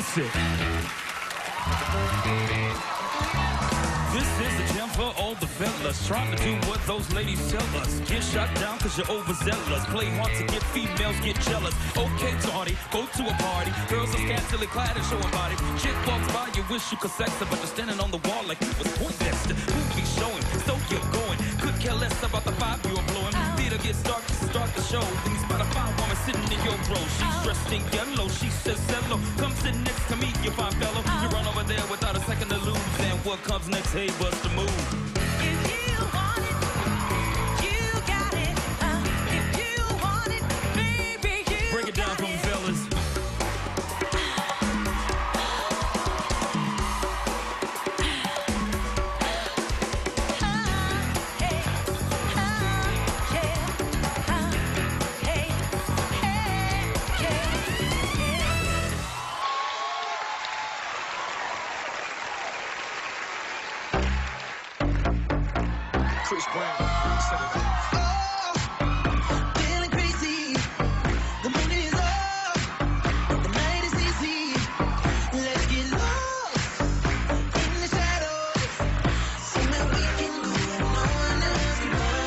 Chelsea. This is a gem for all the fellas, trying to do what those ladies tell us. Get shot down cause you're overzealous, play hard to get females get jealous. Okay tardy, go to a party, girls are scantily clad and showing body. Chick walks by, you wish you could sex her, but you're standing on the wall like you was point Dexter. Movie showing, so you're going, could care less about the vibe you're blowing. Theater gets dark to start the show, then you spot a fine woman sitting in your row. She's dressed in yellow, she says hello, come sit next to me, you fine fellow. You run over there without a second to lose, and what comes next, hey, what's the move? Chris Brown, set it up. Oh, feeling crazy. The moon is up. The night is easy. Let's get lost in the shadows. So that we can go and no one else can find.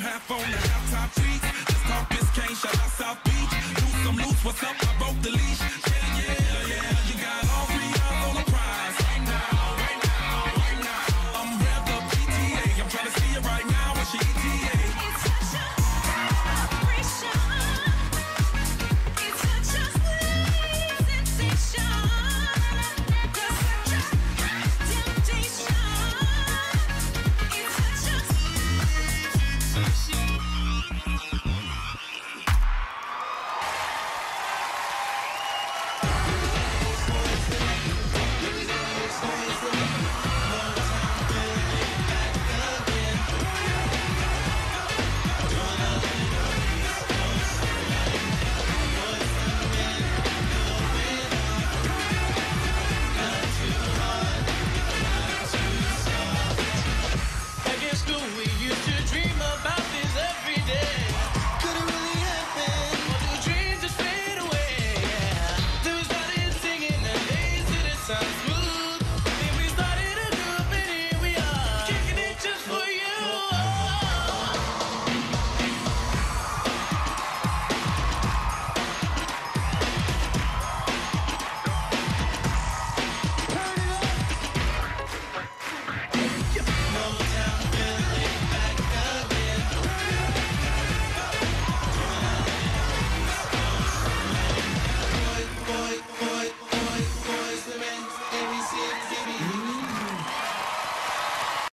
Half on the halftime treats. Let's talk Biscayne, shout out South Beach. Do some loose, what's up? I broke the leash. Yeah, yeah.